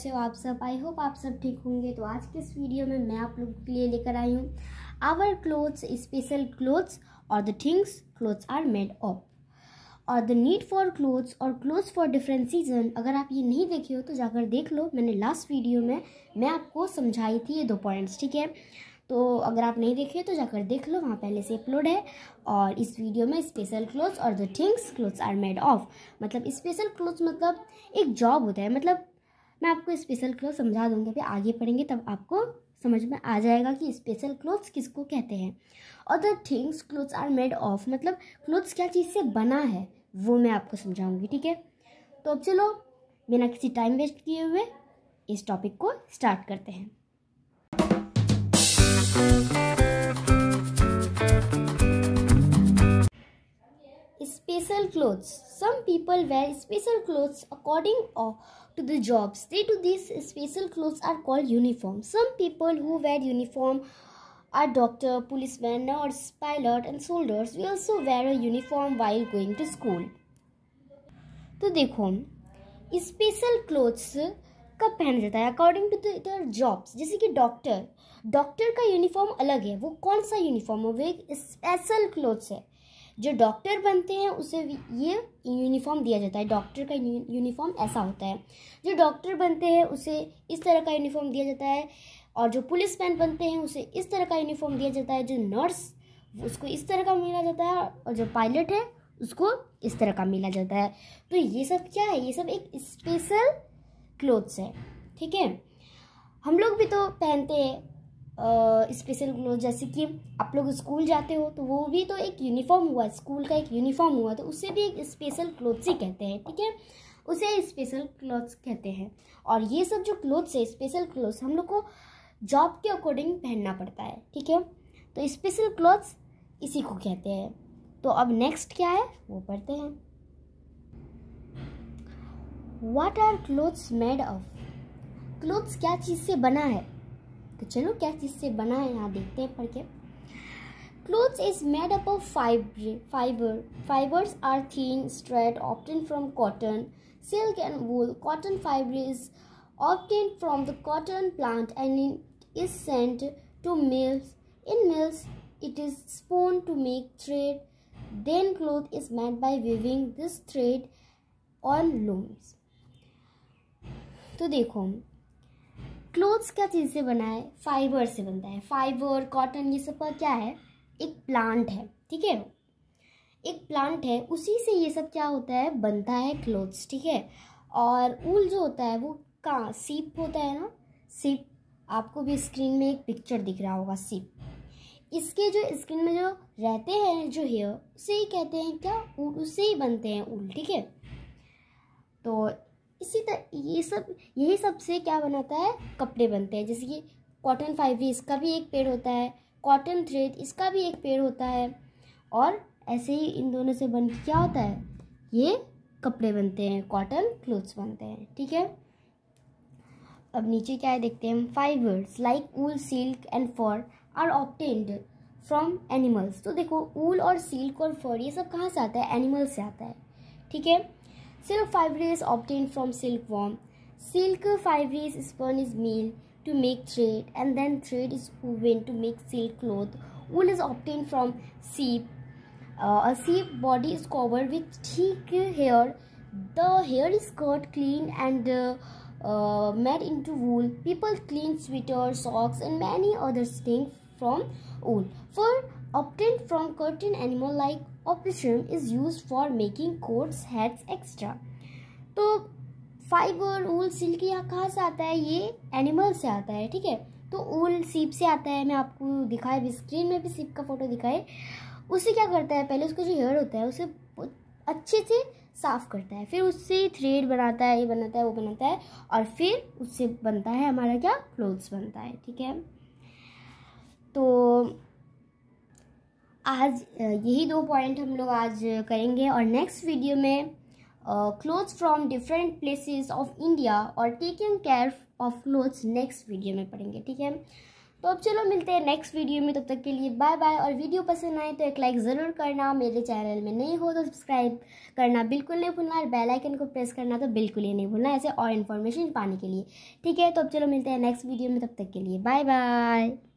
कैसे हो आप सब। आई होप आप सब ठीक होंगे। तो आज के इस वीडियो में मैं आप लोगों के लिए लेकर आई हूँ आवर क्लोथ्स, स्पेशल क्लोथ्स और the things clothes are made of और द नीड फॉर क्लोथ्स और क्लोथ्स फॉर डिफरेंट सीजन। अगर आप ये नहीं देखे हो तो जाकर देख लो। मैंने लास्ट वीडियो में मैं आपको समझाई थी ये दो पॉइंट्स, ठीक है। तो अगर आप नहीं देखे तो जाकर देख लो, वहाँ पहले से अपलोड है। और इस वीडियो में स्पेशल क्लोथ्स और the things clothes are made of, मतलब स्पेशल क्लोथ्स मतलब एक जॉब होता है। मतलब मैं आपको स्पेशल क्लोथ समझा दूँगी, फिर आगे पढ़ेंगे तब आपको समझ में आ जाएगा कि स्पेशल क्लोथ्स किसको कहते हैं। और the things clothes are made of मतलब क्लोथ्स क्या चीज़ से बना है वो मैं आपको समझाऊँगी, ठीक है। तो अब चलो बिना किसी टाइम वेस्ट किए हुए इस टॉपिक को स्टार्ट करते हैं। Special clothes. Some people wear special clothes according to the jobs they do. These special clothes are called uniform. Some people who wear uniform are doctor, policeman, nurse, pilot and soldiers. We also wear a uniform while going to school. तो देखो special clothes कब पहना जाता है according to their jobs. जैसे कि doctor का uniform अलग है, वो कौन सा यूनिफॉर्म है, वो एक स्पेशल क्लोथ्स है। जो डॉक्टर बनते हैं उसे ये यूनिफॉर्म दिया जाता है। डॉक्टर का यूनिफॉर्म ऐसा होता है, जो डॉक्टर बनते हैं उसे इस तरह का यूनिफॉर्म दिया जाता है। और जो पुलिसमैन बनते हैं उसे इस तरह का यूनिफॉर्म दिया जाता है। जो नर्स उसको इस तरह का मिला जाता है, और जो पायलट है उसको इस तरह का मिला जाता है। तो ये सब क्या है, ये सब एक स्पेशल क्लोथ्स है, ठीक है। हम लोग भी तो पहनते हैं स्पेशल क्लोथ। जैसे कि आप लोग स्कूल जाते हो तो वो भी तो एक यूनिफॉर्म हुआ, स्कूल का एक यूनिफॉर्म हुआ, तो उसे भी एक स्पेशल क्लोथ्स ही कहते हैं, ठीक है। उसे स्पेशल क्लोथ्स कहते हैं। और ये सब जो क्लोथ्स है स्पेशल क्लोथ्स हम लोग को जॉब के अकॉर्डिंग पहनना पड़ता है, ठीक है। तो स्पेशल क्लोथ्स इसी को कहते हैं। तो अब नेक्स्ट क्या है वो पढ़ते हैं। What are clothes made of, clothes क्या चीज़ से बना है। तो चलो क्या चीज़ से बना है यहाँ देखते हैं पढ़ के। Clothes is made up of fibres are thin straight obtain from cotton, silk and wool. Cotton fibre is obtain from the cotton plant and it is sent to mills. In mills it is spun to make thread, then cloth is made by weaving this thread on looms. तो देखो clothes क्या चीज़ से बना है, fibre से बनता है। फाइबर कॉटन ये सब का क्या है, एक प्लांट है, ठीक है। एक प्लांट है उसी से ये सब क्या होता है बनता है क्लोथ्स, ठीक है। और ऊल जो होता है वो कहाँ सीप होता है ना, सीप। आपको भी स्क्रीन में एक पिक्चर दिख रहा होगा सीप, इसके जो स्क्रीन में जो रहते हैं जो हेयर उसे ही कहते हैं क्या, ऊल, उससे ही बनते हैं ऊल, ठीक है। तो इसी तरह यही सब से क्या बनाता है, कपड़े बनते हैं। जैसे कि कॉटन फाइबर इसका भी एक पेड़ होता है, कॉटन थ्रेड इसका भी एक पेड़ होता है, और ऐसे ही इन दोनों से बन के क्या होता है ये कपड़े बनते हैं, कॉटन क्लोथ्स बनते हैं, ठीक है। अब नीचे क्या है देखते हैं हम। Fibres like wool, silk and fur are obtained from animals. तो देखो ऊल और सिल्क और फर ये सब कहाँ से आता है, एनिमल से आता है, ठीक है। Silk fiber is obtained from silkworm. Silk fiber is spun is milled to make thread, and then thread is woven to make silk cloth. Wool is obtained from sheep. A sheep body is covered with thick hair. The hair is cut clean and made into wool. People clean sweaters, socks, and many other things from wool. Fur obtained from curtain animal like option is use for making coats, hats extra. तो fibre wool silk यहाँ कहाँ से आता है, ये animal से आता है, ठीक है। तो ऊल सीप से आता है, मैं आपको दिखाया भी स्क्रीन में भी सीप का फोटो दिखाए। उसे क्या करता है, पहले उसका जो हेयर होता है उसे अच्छे से साफ करता है, फिर उससे थ्रेड बनाता है, ये बनाता है वो बनाता है, और फिर उससे बनता है हमारा क्या, क्लोथ्स बनता है, ठीक है। तो आज यही दो पॉइंट हम लोग आज करेंगे। और नेक्स्ट वीडियो में clothes from different places of India और taking care of clothes next video में पढ़ेंगे, ठीक है। तो अब चलो मिलते हैं नेक्स्ट वीडियो में, तब तक के लिए बाय बाय। और वीडियो पसंद आए तो एक लाइक ज़रूर करना, मेरे चैनल में नहीं हो तो सब्सक्राइब करना बिल्कुल नहीं भूलना, और बेल आइकन को प्रेस करना तो बिल्कुल ही नहीं भूलना, ऐसे और इन्फॉर्मेशन पाने के लिए। ठीक है, तो अब चलो मिलते हैं नेक्स्ट वीडियो में, तब तक के लिए बाय बाय।